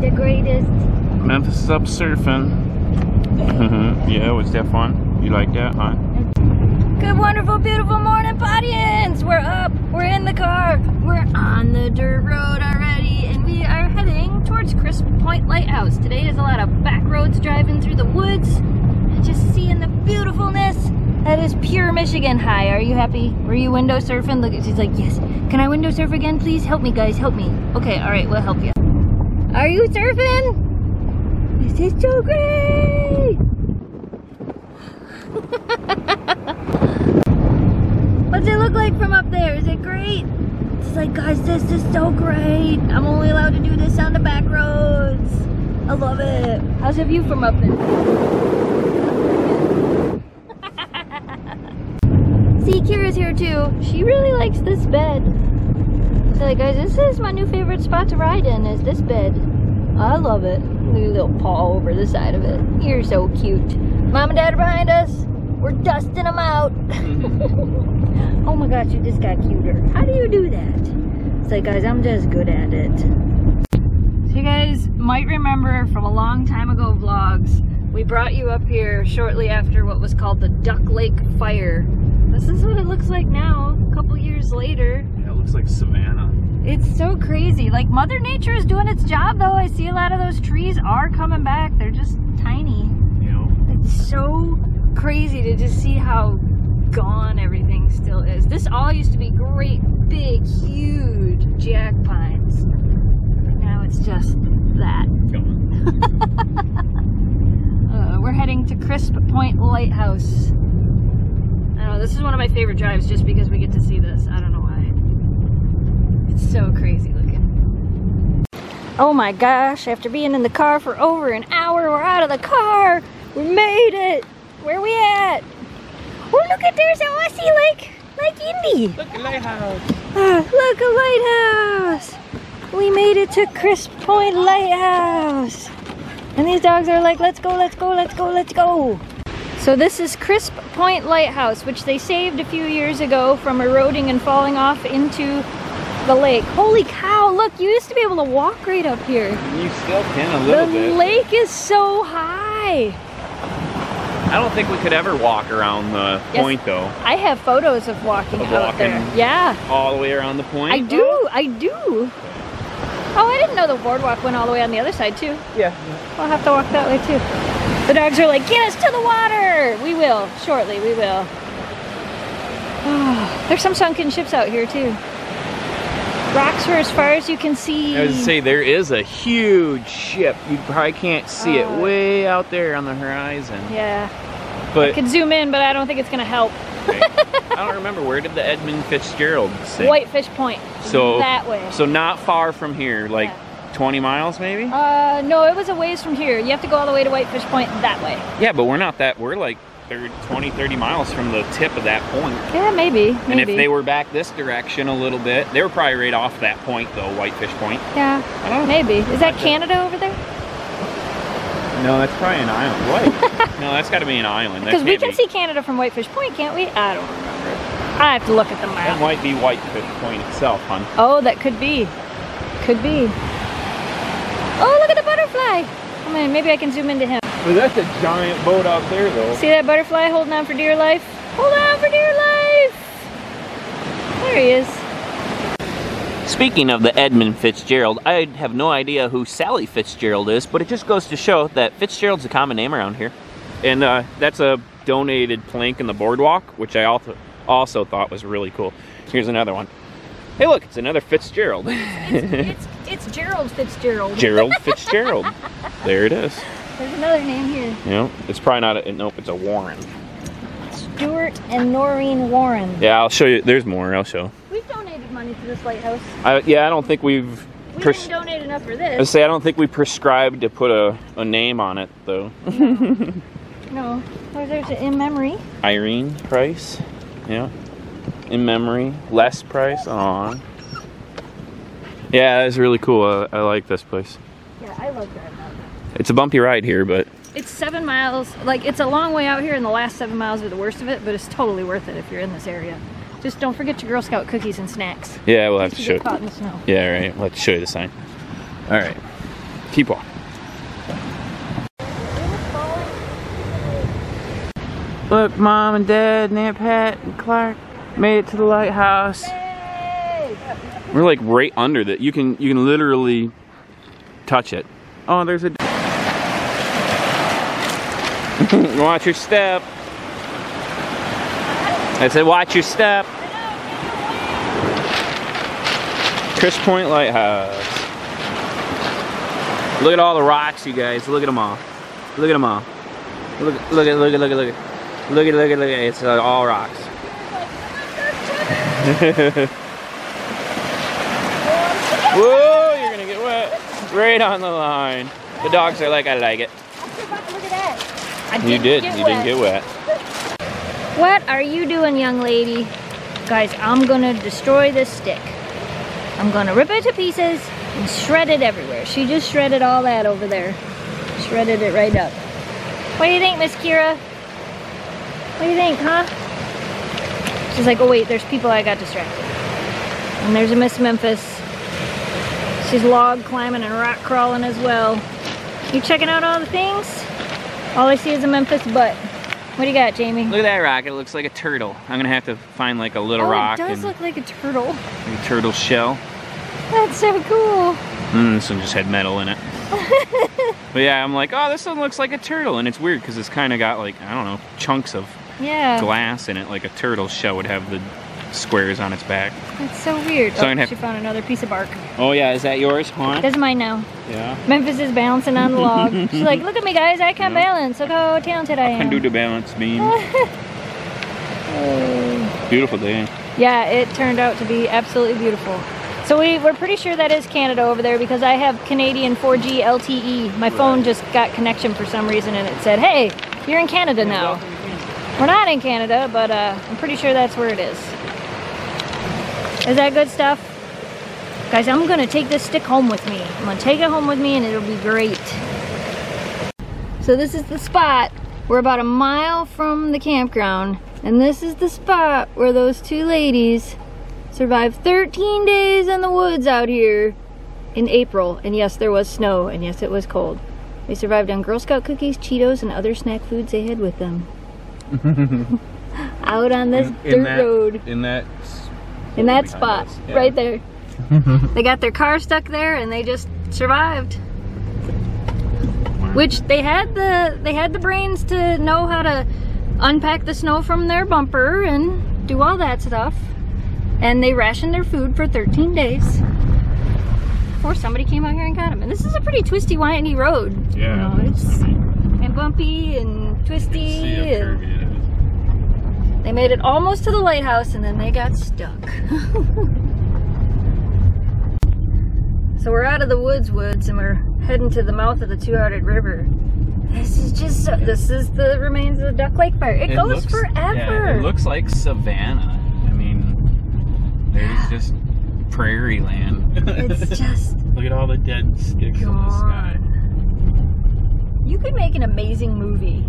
man. The greatest. Memphis is up surfing. Yeah, was that fun? You like that, huh? Good, wonderful, beautiful morning, audience. We're up. We're in the car. We're on the dirt road already, and we are heading towards Crisp Point Lighthouse. Today is a lot of back roads driving through the woods and just seeing the beautifulness. That is pure Michigan high. Are you happy? Were you window surfing? Look, she's like, yes. Can I window surf again, please? Help me, guys. Help me. Okay, all right, we'll help you. Are you surfing? This is so great! What's it look like from up there? Is it great? It's like, guys, this is so great. I'm only allowed to do this on the back roads. I love it. How's the view from up there? See, Kira's here too. She really likes this bed. So, like, guys, this is my new favorite spot to ride in, is this bed. I love it. Look at your little paw over the side of it. You're so cute. Mom and Dad are behind us. We're dusting them out. Oh my gosh, you just got cuter. How do you do that? It's like, guys, I'm just good at it. So you guys might remember from a long time ago vlogs, we brought you up here shortly after what was called the Duck Lake Fire. This is what it looks like now, a couple years later. Yeah, it looks like Savannah. It's so crazy. Like, Mother Nature is doing its job, though. I see a lot of those trees are coming back. They're just tiny. You know? It's so crazy to just see how gone everything still is. This all used to be great, big, huge jack pines. But now it's just that. We're heading to Crisp Point Lighthouse. This is one of my favorite drives just because we get to see this. I don't know why. It's so crazy looking. Oh my gosh, after being in the car for over an hour, we're out of the car. We made it. Where are we at? Oh, look at, there's a Aussie like Indy. Look, a lighthouse. Oh, look, a lighthouse. We made it to Crisp Point Lighthouse. And these dogs are like, let's go, let's go, let's go, let's go. So this is Crisp Point Lighthouse, which they saved a few years ago from eroding and falling off into the lake. Holy cow, look, you used to be able to walk right up here. You still can a little bit. The lake is so high. I don't think we could ever walk around the point, though. I have photos of walking out there. Yeah. All the way around the point? I do, I do. Oh, I didn't know the boardwalk went all the way on the other side, too. Yeah. I'll have to walk that way, too. The dogs are like, get us to the water! We will, shortly, we will. Oh, there's some sunken ships out here too. Rocks are as far as you can see. I was gonna say, there is a huge ship. You probably can't see it way out there on the horizon. Yeah, but I could zoom in, but I don't think it's gonna help. Okay. I don't remember, where did the Edmund Fitzgerald say? Whitefish Point, so, that way. So not far from here, like 20 miles maybe? No, it was a ways from here. You have to go all the way to Whitefish Point that way. Yeah, but we're not that, we're like 20, 30 miles from the tip of that point. Yeah, maybe, maybe. And if they were back this direction a little bit, they were probably right off that point though, Whitefish Point. Yeah, I don't know. Maybe. Is that Canada over there? No, that's probably an island. What? No, that's gotta be an island. Because we can see Canada from Whitefish Point, can't we? I don't remember. I have to look at the map. That might be Whitefish Point itself, huh? Oh, that could be. Could be. Oh, look at the butterfly! I mean, maybe I can zoom into him. Well, that's a giant boat out there, though. See that butterfly holding on for dear life? Hold on for dear life! There he is. Speaking of the Edmund Fitzgerald, I have no idea who Sally Fitzgerald is, but it just goes to show that Fitzgerald's a common name around here. And that's a donated plank in the boardwalk, which I also thought was really cool. Here's another one. Hey, look, it's another Fitzgerald. It's Gerald Fitzgerald. Gerald Fitzgerald. There it is. There's another name here. Yeah, it's probably not a, nope, it's a Warren. Stuart and Noreen Warren. Yeah, I'll show you. There's more, I'll show. We've donated money to this lighthouse. Yeah, I don't think we've... We didn't donate enough for this. I say, I don't think we prescribed to put a name on it, though. No. No. Well, there's an in memory. Irene Price. Yeah. In memory, less price on. Yeah, it's really cool. I like this place. Yeah, I love that. It's a bumpy ride here, but it's 7 miles. Like, it's a long way out here, and the last 7 miles are the worst of it. But it's totally worth it if you're in this area. Just don't forget your Girl Scout cookies and snacks. Yeah, we'll have to show you. Yeah, right. We'll have to show you the sign. All right. keep walking. Look, Mom and Dad and Aunt Pat and Clark made it to the lighthouse. Yay! We're like right under that. You can literally touch it. Oh, there's a... Watch your step. I said watch your step. Crisp Point Lighthouse. Look at all the rocks, you guys. Look at them all. Look at them all. Look at. It's all rocks. Whoa, you're gonna get wet. Right on the line. The dogs are like, I like it. Look at that. You didn't get wet. What are you doing, young lady? Guys, I'm gonna destroy this stick. I'm gonna rip it to pieces and shred it everywhere. She just shredded all that over there. Shredded it right up. What do you think, Miss Kira? What do you think, huh? She's like, oh wait, there's people, I got distracted. And there's a Miss Memphis. She's log climbing and rock crawling as well. You checking out all the things? All I see is a Memphis butt. What do you got, Jamie? Look at that rock, it looks like a turtle. I'm gonna have to find like a little rock. It does look like a turtle. Like a turtle shell. That's so cool. This one just had metal in it. But yeah, I'm like, oh, this one looks like a turtle. And it's weird because it's kind of got like, I don't know, chunks of glass in it. Like a turtle shell would have the squares on its back. It's so weird. So oh, she found another piece of bark. Oh yeah, is that yours? Huh? That's mine now. Yeah. Memphis is balancing on the log. She's like, look at me guys, I can balance. Look how talented I am. I can do the balance beam. Beautiful day. Yeah, it turned out to be absolutely beautiful. So we're pretty sure that is Canada over there because I have Canadian 4G LTE. My phone just got connection for some reason and it said, hey, you're in Canada now. We're not in Canada, but I'm pretty sure that's where it is. Is that good stuff? Guys, I'm gonna take this stick home with me. I'm gonna take it home with me and it'll be great. So this is the spot. We're about a mile from the campground and this is the spot where those two ladies survived 13 days in the woods out here in April. And yes, there was snow, and yes, it was cold. They survived on Girl Scout cookies, Cheetos, and other snack foods they had with them. Out on this dirt road. In that spot, right there. They got their car stuck there, and they just survived. Which they had the brains to know how to unpack the snow from their bumper and do all that stuff. And they rationed their food for 13 days before somebody came out here and got them. And this is a pretty twisty, windy road. Yeah. You know, it's and bumpy and twisty. You can see how curvy it is. They made it almost to the lighthouse and then they got stuck. So we're out of the woods and we're heading to the mouth of the Two-Hearted River. This is just so, this is the remains of the Duck Lake Fire. It goes forever. Yeah, it looks like savannah. There's just prairie land. It's just... Look at all the dead sticks in the sky. You could make an amazing movie.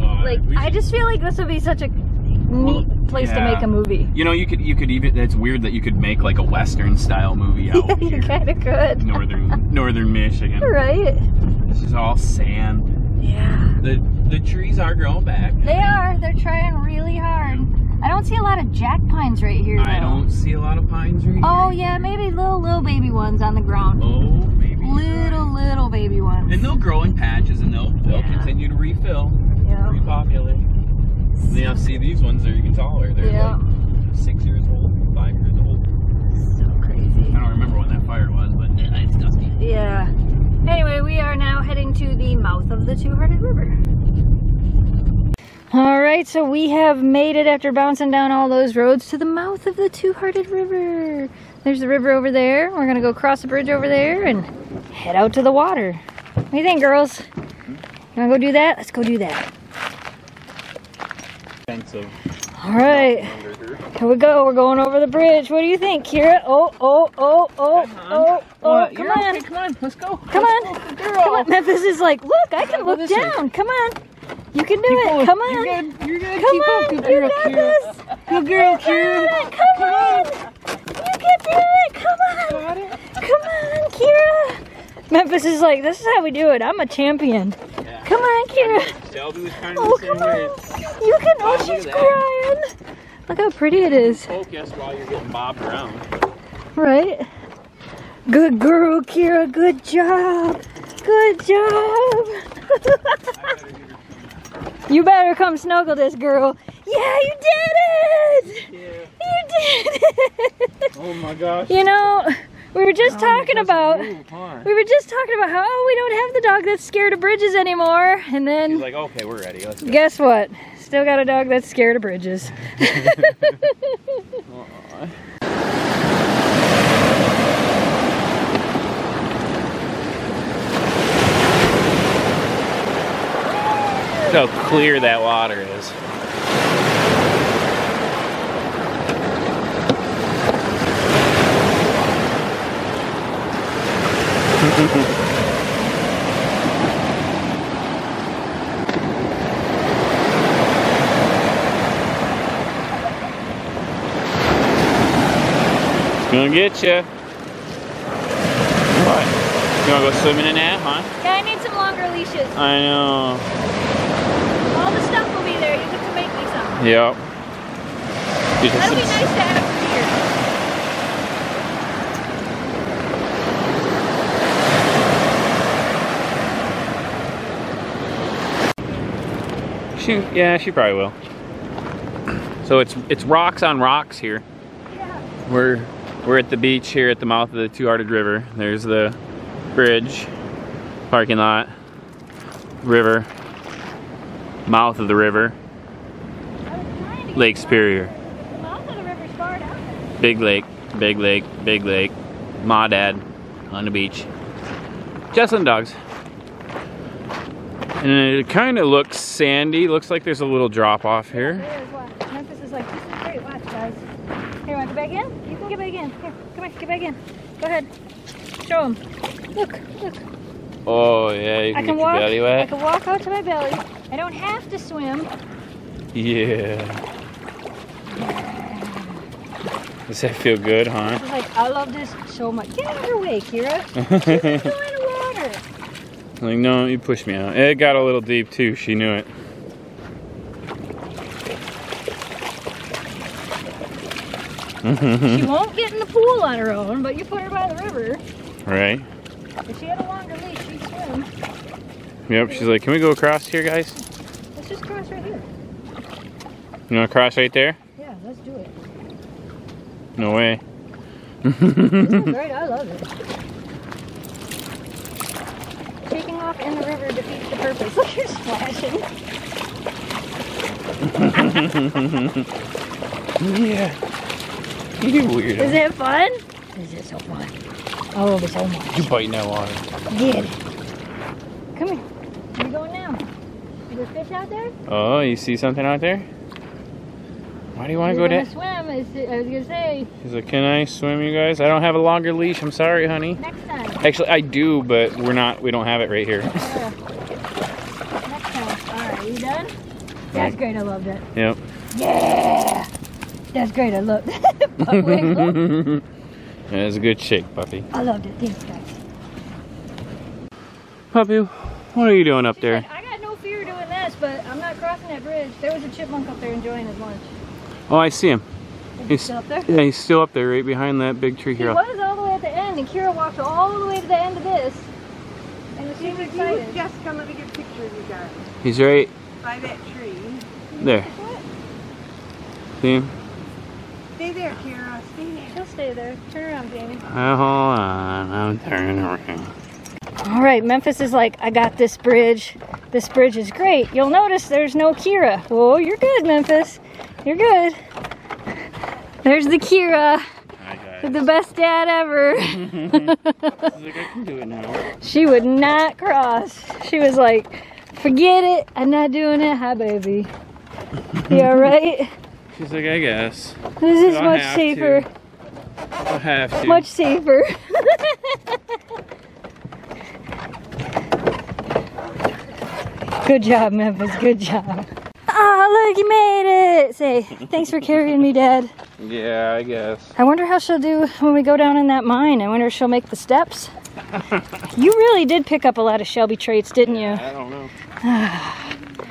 God, like, I just feel like this would be such a neat place to make a movie. You know, you could even... It's weird that you could make, like, a Western-style movie out here. You kind of could. Northern Michigan. Right? This is all sand. Yeah. The trees are growing back. They are. They're trying really hard. I don't see a lot of jack pines right here, though. I don't see a lot of pines right here. Oh, yeah, maybe little baby ones on the ground. Oh, maybe. Little baby ones. And they'll grow in patches, and they'll continue to refill, repopulate. And then you'll see these ones that are even taller. They're like 6 years old, 5 years old. So crazy. I don't remember when that fire was, but it's dusty. Yeah. Anyway, we are now heading to the mouth of the Two-Hearted River. Alright, so we have made it after bouncing down all those roads to the mouth of the Two-Hearted River. There's the river over there. We're going to go cross the bridge over there and head out to the water. What do you think, girls? You want to go do that? Let's go do that. Alright, here we go. We're going over the bridge. What do you think, Kira? Oh, come on. Okay, come on, let's go. Come on. Memphis is like, look, I can look down. Way. Come on. You can do it. Come on. You're good. Come on. You got this. Good girl, Kira. Come on. You can do it. Come on. Come on, Kira. Memphis is like, this is how we do it. I'm a champion. Yeah. Come on, Kira. Shelby was trying to come on. You can, oh, she's crying. Look how pretty it is. Focus while you're getting bobbed around. Right? Good girl, Kira. Good job. Good job. You better come snuggle this girl. Yeah, you did it. Yeah. You did it. Oh my gosh. You know, we were just talking about how we don't have the dog that's scared of bridges anymore, and then he's like, okay, we're ready. Let's go. Guess what? Still got a dog that's scared of bridges. Aww. Look how clear that water is. It's gonna get you. What? You wanna go swimming in that, huh? Yeah, I need some longer leashes. I know. All the stuff will be there. You get to make me some. Yep. That'll be nice to have. Yeah, she probably will. So it's rocks on rocks here. Yeah. We're at the beach here at the mouth of the Two-Hearted River. There's the bridge, parking lot, river, mouth of the river, Lake Superior. The mouth of the river's far down there. Big lake, big lake, big lake. Ma, dad, on the beach. Just some dogs. And it kind of looks sandy. Looks like there's a little drop off here. Watch. Memphis is like, this is great. Watch, guys. Here, want to get back in? You can get back in. Here, come on, get back in. Go ahead. Show him. Look, look. Oh yeah, you can get your belly wet. I can walk out to my belly. I don't have to swim. Yeah. Does that feel good, huh? She's like, I love this so much. Get out of your way, Kira. Like, no, you pushed me out. It got a little deep too, she knew it. She won't get in the pool on her own, but you put her by the river. Right. If she had a longer leash, she'd swim. Yep, she's like, can we go across here, guys? Let's just cross right here. You wanna cross right there? Yeah, let's do it. No way. This is great, I love it. Taking off in the river defeats the purpose. Look, you're splashing. Yeah. You weirdo. Is it fun? Is it so fun? I love it so much. You biting that water. Get it. Come here. Where are you going now? Is there fish out there? Oh, you see something out there? Why do you want to go down? I was going to say. He's like, can I swim, you guys? I don't have a longer leash. I'm sorry, honey. Next time. Actually, I do, but we're not. We don't have it right here. Next time. All right, you done? That's great. I loved it. Yep. Yeah. That's great. I loved it. That was a good shake, puppy. I loved it. Thanks, guys. Puppy, what are you doing up there? Said, I got no fear doing this, but I'm not crossing that bridge. There was a chipmunk up there enjoying his lunch. Oh, I see him. He's still up there? Yeah, he's still up there right behind that big tree here. He was all the way at the end, and Kira walked all the way to the end of this. And she was excited. He was just coming to get a picture of you guys. He's right by that tree. There. See him? Stay there, Kira. Stay there. She'll stay there. Turn around, Jamie. Hold on. I'm turning around. All right, Memphis is like, I got this bridge. This bridge is great. You'll notice there's no Kira. Oh, you're good, Memphis. You're good. There's the Kira. Hi guys. The best dad ever. She's like, I can do it now. She would not cross. She was like, forget it. I'm not doing it. Hi, baby. You alright? She's like, I guess. This is much safer. I have to. Much safer. Good job, Memphis. Good job. Ah, oh, look, you made it. Say, thanks for carrying me, Dad. Yeah, I guess. I wonder how she'll do when we go down in that mine. I wonder if she'll make the steps. You really did pick up a lot of Shelby traits, didn't you? I don't know.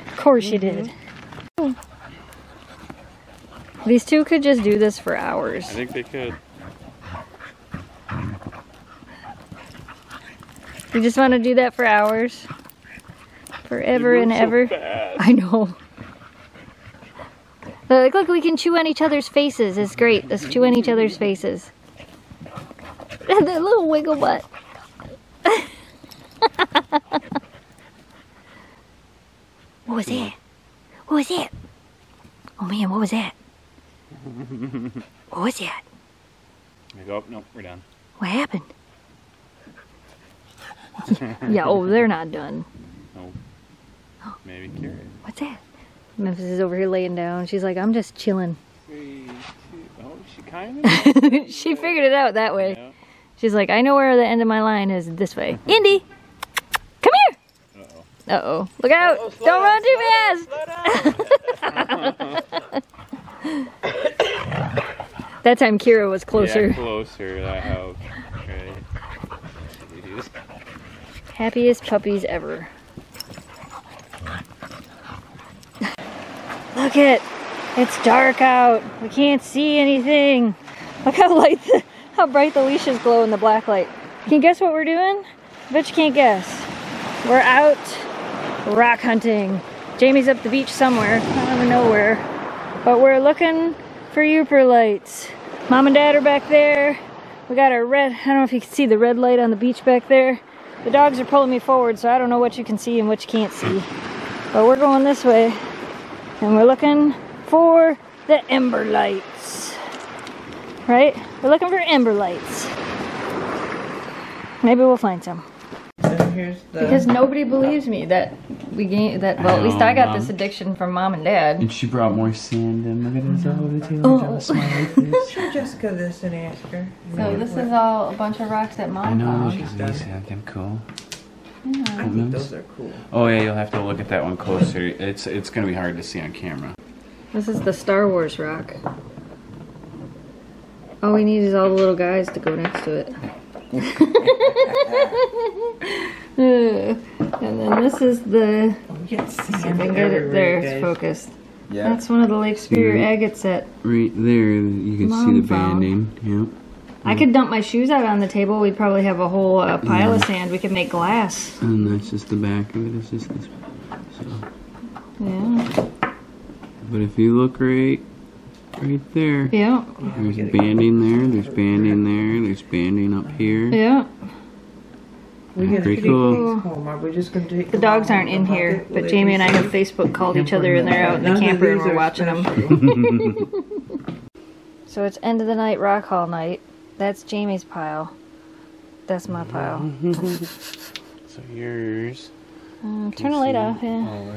Of course you did. These two could just do this for hours. I think they could. You just want to do that for hours? Forever and ever? So fast. I know. They're like, look, we can chew on each other's faces. It's great. Let's chew on each other's faces. And that little wiggle butt. What was that? What was that? Oh man, what was that? What was that? There we go. Nope, we're done. What happened? Yeah, oh, they're not done. No. Oh. Maybe Kira. What's that? Memphis is over here laying down. She's like, I'm just chilling. 3, 2, oh, she kind of. She figured it out that way. Yeah. She's like, I know where the end of my line is this way. Indy, come here. Uh-oh. Uh-oh. Look out. Uh-oh, don't run too fast. That time Kira was closer. Yeah, closer to that house. Right. Happiest puppies ever. Look it, it's dark out. We can't see anything. Look how light, how bright the leashes glow in the black light. Can you guess what we're doing? I bet you can't guess. We're out rock hunting. Jamie's up the beach somewhere, I don't even know where. But we're looking for Yooper lights. Mom and Dad are back there. We got our red, I don't know if you can see the red light on the beach back there. The dogs are pulling me forward, so I don't know what you can see and what you can't see. But we're going this way. And we're looking for the ember lights, right? We're looking for ember lights. Maybe we'll find some. Here's the because nobody believes me that we gained that. Well, at least I got this addiction from Mom and Dad. And she brought more sand in. Look at this over the table. Oh, should Jessica this and ask her. So this is all a bunch of rocks that Mom. I know. She's nice. Them cool. Yeah. I think those are cool. Oh yeah, you'll have to look at that one closer. It's gonna be hard to see on camera. This is the Star Wars rock. All we need is all the little guys to go next to it. And then this is the. See if I can get it there. It's focused. Yeah. That's one of the Lake Superior agate set. Right there, you can see the banding. Yep. I could dump my shoes out on the table. We'd probably have a whole pile of sand. We could make glass. And that's just the back of it. It's just this. So. Yeah. But if you look right there. Yeah. There's banding there. There's banding there. There's banding up here. Yeah. We're pretty cool. The dogs aren't in here, but Jamie and I have Facebook called each other, and they're out in the camper, and we're watching them. So it's end of the night rock haul night. That's Jamie's pile. That's my pile. So yours. Turn the light off, yeah.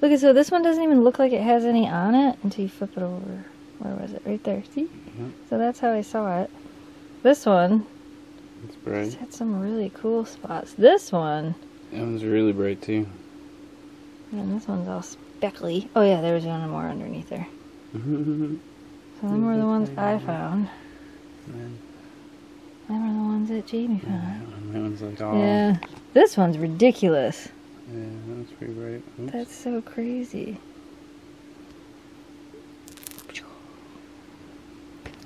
Look, so this one doesn't even look like it has any on it until you flip it over. Where was it? Right there. See? Yeah. So that's how I saw it. This one. It's bright. It's had some really cool spots. This one. That one's really bright too. And this one's all speckly. Oh yeah, there was one more underneath there. So them were the ones I found. Them were the ones that Jamie found. That one's like all... Yeah. This one's ridiculous. Yeah, that one's pretty bright. Oops. That's so crazy.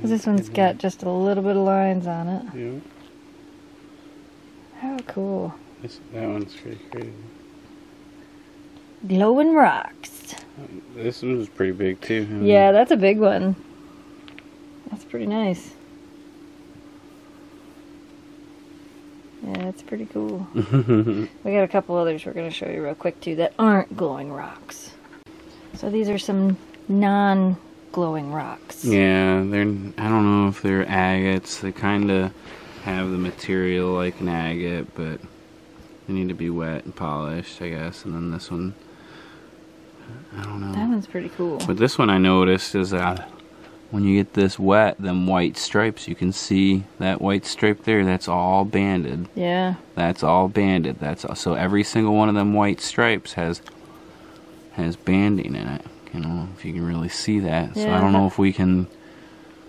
This one's got just a little bit of lines on it. Yeah. How cool. That one's pretty crazy. Glowing rocks. This one's pretty big too. Yeah, that's a big one. That's pretty nice. Yeah, that's pretty cool. We got a couple others we're going to show you real quick too that aren't glowing rocks. So these are some non-glowing rocks. Yeah, they're. I don't know if they're agates. They kind of have the material like an agate, but they need to be wet and polished, I guess. And then this one, I don't know. That one's pretty cool. But this one I noticed is that when you get this wet, them white stripes, you can see that white stripe there, that's all banded. Yeah. That's all banded. That's all, so every single one of them white stripes has banding in it. I don't know if you can really see that. Yeah. So I don't know if we can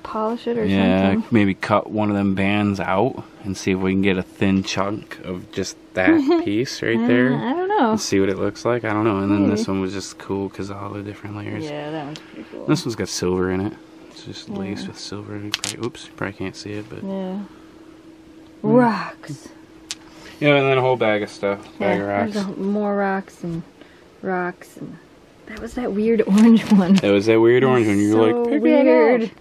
polish it or something. Yeah, maybe cut one of them bands out and see if we can get a thin chunk of just that piece right there. I don't know. And see what it looks like. I don't know. And then this one was just cool because of all the different layers. Yeah, that one's pretty cool. This one's got silver in it. It's just laced with silver. You probably, oops, you probably can't see it, but yeah. Rocks. Yeah, and then a whole bag of stuff. Bag of rocks. There's more rocks and rocks. And that was that weird orange one. That was that weird orange one. You're so like, pick weird. It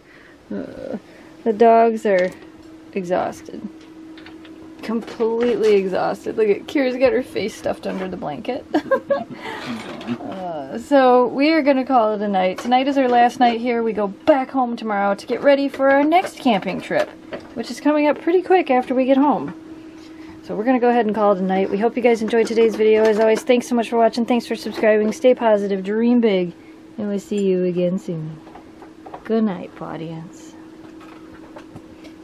up. The dogs are exhausted. Completely exhausted. Look at Kira's got her face stuffed under the blanket. So we are going to call it a night. Tonight is our last night here. We go back home tomorrow to get ready for our next camping trip, which is coming up pretty quick after we get home. So we're going to go ahead and call it a night. We hope you guys enjoyed today's video. As always, thanks so much for watching. Thanks for subscribing. Stay positive. Dream big. And we'll see you again soon. Good night, audience.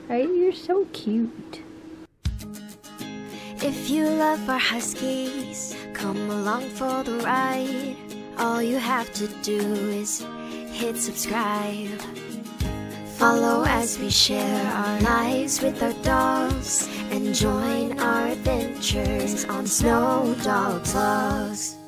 Right, you're so cute. If you love our huskies, come along for the ride. All you have to do is hit subscribe. Follow as we share our lives with our dogs and join our adventures on Snow Dogs Vlogs.